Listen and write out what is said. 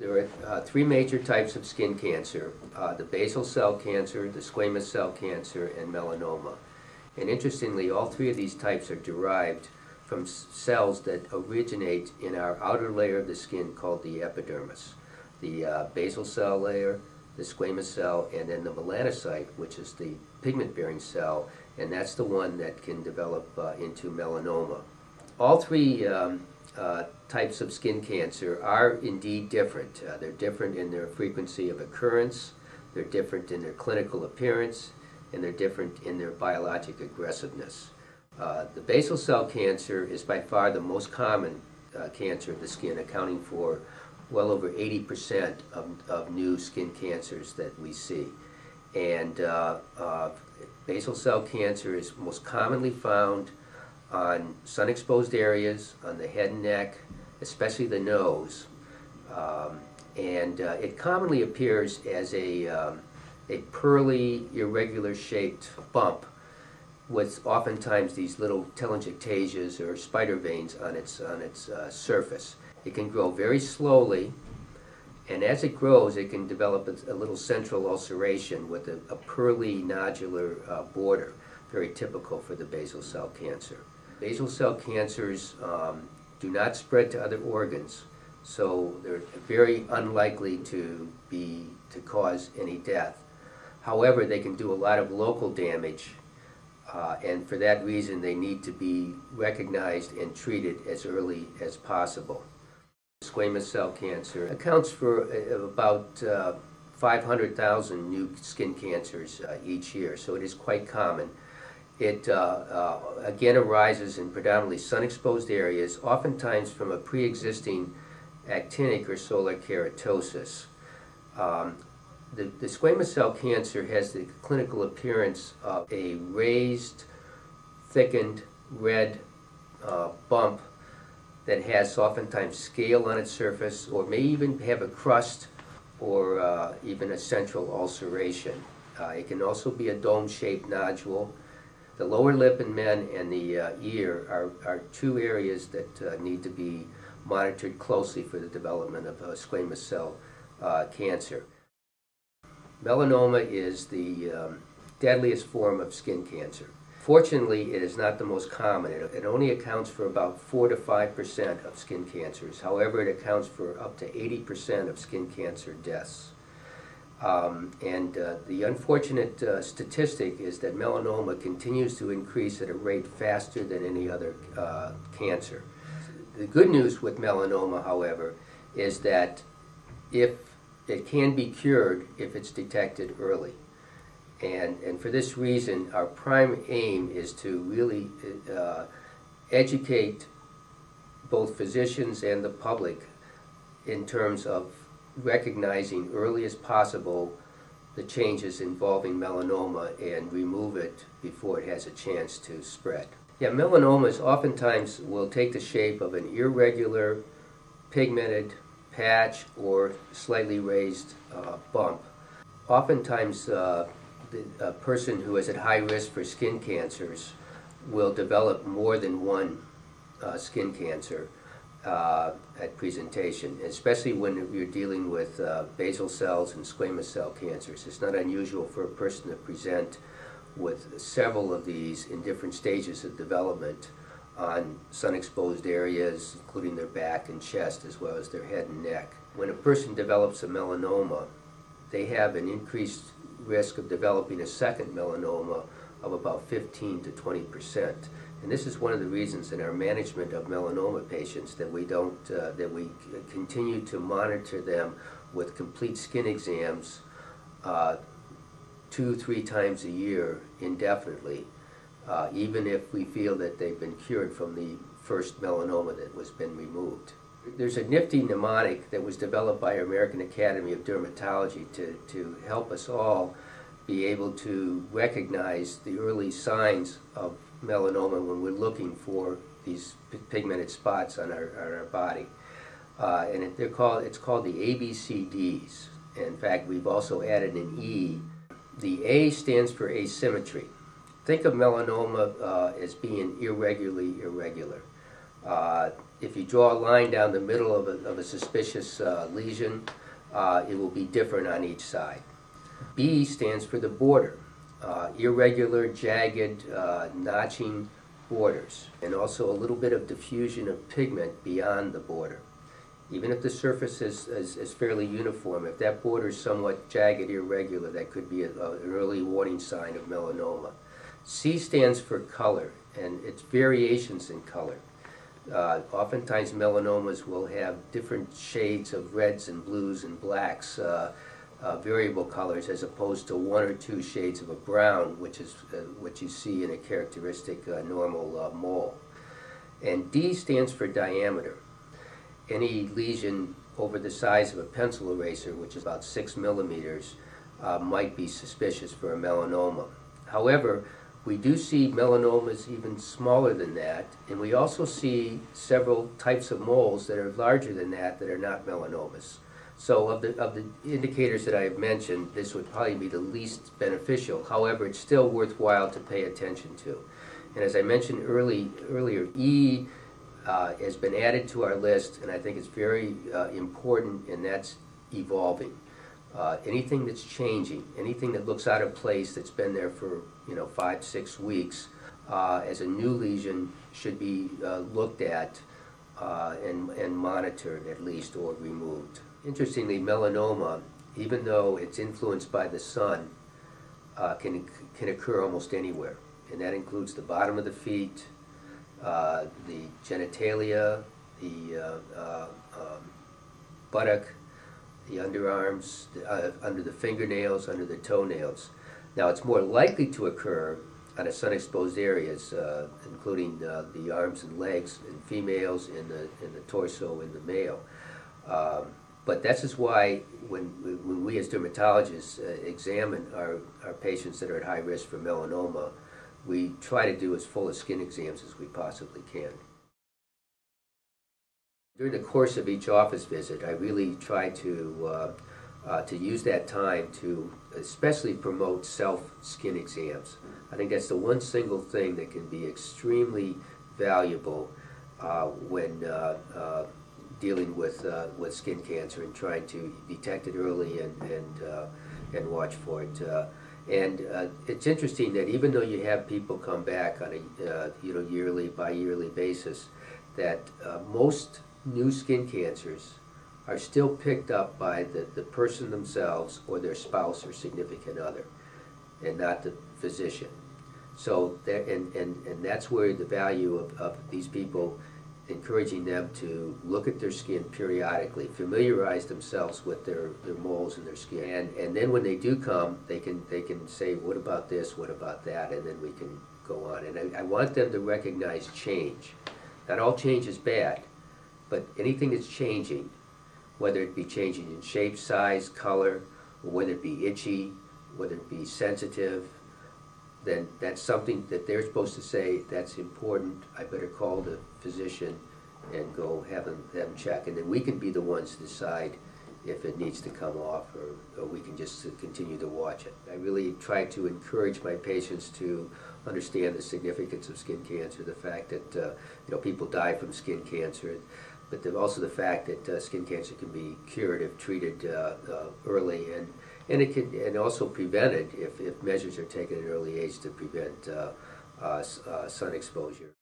There are three major types of skin cancer, the basal cell cancer, the squamous cell cancer, and melanoma. And interestingly, all three of these types are derived from cells that originate in our outer layer of the skin called the epidermis. The basal cell layer, the squamous cell, and then the melanocyte, which is the pigment-bearing cell, and that's the one that can develop into melanoma. All three types of skin cancer are indeed different. They're different in their frequency of occurrence, they're different in their clinical appearance, and they're different in their biologic aggressiveness. The basal cell cancer is by far the most common cancer of the skin, accounting for well over 80% of new skin cancers that we see. And basal cell cancer is most commonly found on sun-exposed areas, on the head and neck, especially the nose. It commonly appears as a pearly, irregular-shaped bump with oftentimes these little telangiectasias or spider veins on its surface. It can grow very slowly, and as it grows, it can develop a little central ulceration with a pearly nodular border, very typical for the basal cell cancer. Basal cell cancers do not spread to other organs, so they're very unlikely to cause any death. However, they can do a lot of local damage, and for that reason, they need to be recognized and treated as early as possible. Squamous cell cancer accounts for about 500,000 new skin cancers each year, so it is quite common. It again arises in predominantly sun-exposed areas, oftentimes from a pre-existing actinic or solar keratosis. The squamous cell cancer has the clinical appearance of a raised, thickened, red bump that has oftentimes scale on its surface, or may even have a crust or even a central ulceration. It can also be a dome-shaped nodule. The lower lip in men and the ear are two areas that need to be monitored closely for the development of squamous cell cancer. Melanoma is the deadliest form of skin cancer. Fortunately, it is not the most common. It only accounts for about 4 to 5% of skin cancers. However, it accounts for up to 80% of skin cancer deaths. The unfortunate statistic is that melanoma continues to increase at a rate faster than any other cancer. The good news with melanoma, however, is that it can be cured if it's detected early. And for this reason, our prime aim is to really educate both physicians and the public in terms of recognizing early as possible the changes involving melanoma and remove it before it has a chance to spread. Yeah, melanomas oftentimes will take the shape of an irregular, pigmented patch or slightly raised bump. Oftentimes, a person who is at high risk for skin cancers will develop more than one skin cancer at presentation, especially when you're dealing with basal cells and squamous cell cancers. It's not unusual for a person to present with several of these in different stages of development on sun-exposed areas, including their back and chest, as well as their head and neck. When a person develops a melanoma, they have an increased risk of developing a second melanoma of about 15% to 20%, and this is one of the reasons in our management of melanoma patients that we continue to monitor them with complete skin exams 2-3 times a year indefinitely, even if we feel that they've been cured from the first melanoma that was been removed. There's a nifty mnemonic that was developed by our American Academy of Dermatology to help us all be able to recognize the early signs of melanoma when we're looking for these pigmented spots on our body. It's called the ABCDs. In fact, we've also added an E. The A stands for asymmetry. Think of melanoma as being irregular. If you draw a line down the middle of a suspicious lesion, it will be different on each side. B stands for the border, irregular, jagged, notching borders, and also a little bit of diffusion of pigment beyond the border. Even if the surface is fairly uniform, if that border is somewhat jagged, irregular, that could be an early warning sign of melanoma. C stands for color, and it's variations in color. Oftentimes melanomas will have different shades of reds and blues and blacks, variable colors, as opposed to one or two shades of a brown, which is what you see in a characteristic normal mole. And D stands for diameter. Any lesion over the size of a pencil eraser, which is about 6 millimeters, might be suspicious for a melanoma. However, we do see melanomas even smaller than that, and we also see several types of moles that are larger than that are not melanomas. So of the indicators that I have mentioned, this would probably be the least beneficial. However, it's still worthwhile to pay attention to. And as I mentioned earlier, E has been added to our list, and I think it's very important, and that's evolving. Anything that's changing, anything that looks out of place that's been there for 5-6 weeks as a new lesion should be looked at and monitored at least, or removed. Interestingly, melanoma, even though it's influenced by the sun, can occur almost anywhere, and that includes the bottom of the feet, the genitalia, the buttock, the underarms, under the fingernails, under the toenails. Now, it's more likely to occur on sun-exposed areas, including the arms and legs in females, in the torso, in the male. But this is why when we as dermatologists examine our patients that are at high risk for melanoma, we try to do as full a skin exams as we possibly can. During the course of each office visit, I really try to use that time to especially promote self-skin exams. I think that's the one single thing that can be extremely valuable when dealing with skin cancer and trying to detect it early and watch for it. And it's interesting that even though you have people come back on a yearly, bi-yearly basis, that most new skin cancers are still picked up by the person themselves or their spouse or significant other, and not the physician. So and that's where the value of these people, encouraging them to look at their skin periodically, familiarize themselves with their moles in their skin, and then when they do come, they can say, what about this, what about that, and then we can go on. And I want them to recognize change. Not all change is bad, but anything that's changing, whether it be changing in shape, size, color, or whether it be itchy, whether it be sensitive, then that's something that they're supposed to say, that's important, I better call the physician and go have them check. And then we can be the ones to decide if it needs to come off, or we can just continue to watch it. I really try to encourage my patients to understand the significance of skin cancer, the fact that people die from skin cancer, but also the fact that skin cancer can be curative, treated early, and also prevented if measures are taken at an early age to prevent sun exposure.